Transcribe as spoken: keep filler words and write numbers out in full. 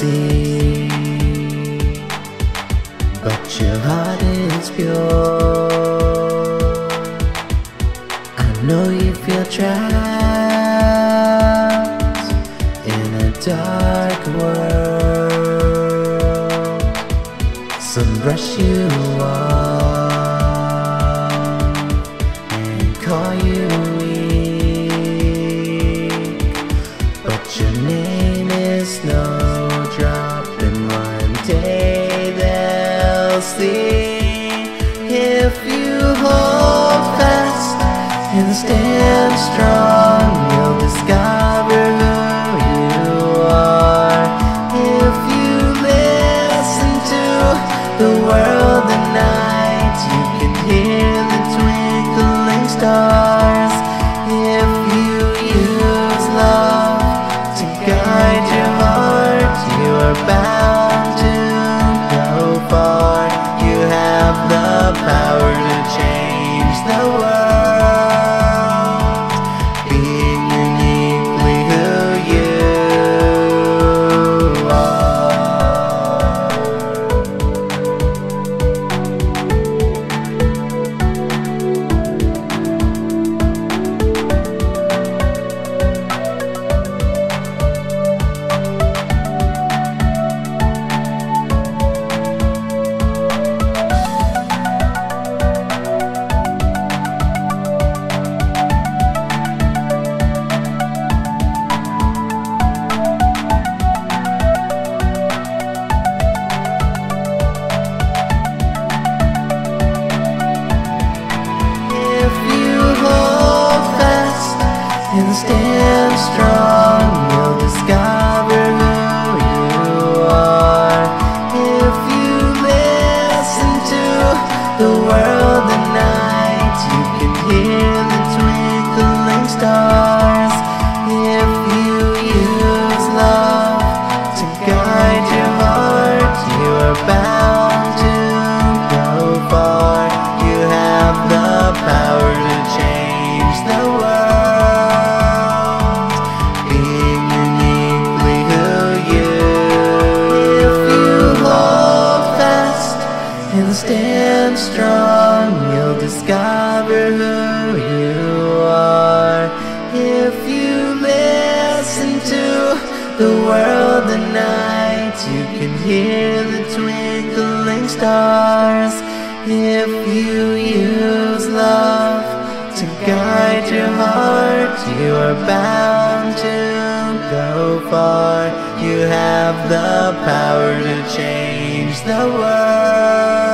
see, but your heart is pure. I know you feel trapped in a dark world. Some brush you off and call you weak, but your name is Snowdrop, and one day they'll see if you hold fast and stand strong. You'll discover who you are if you listen to the world at night. You can hear the twinkling stars if you use love to guide your heart. You are bound to go far. You have the power to change the world, being uniquely who you are. And stand strong, you'll discover who you are if you listen to the world at night. You can hear the twinkling stars if you use love to guide your heart. You are bound to go far. You have the power to change the world, and stand strong. You'll discover who you are if you listen to the world at night. You can hear the twinkling stars if you use love to guide your heart. You are bound to go far. You have the power to change the world.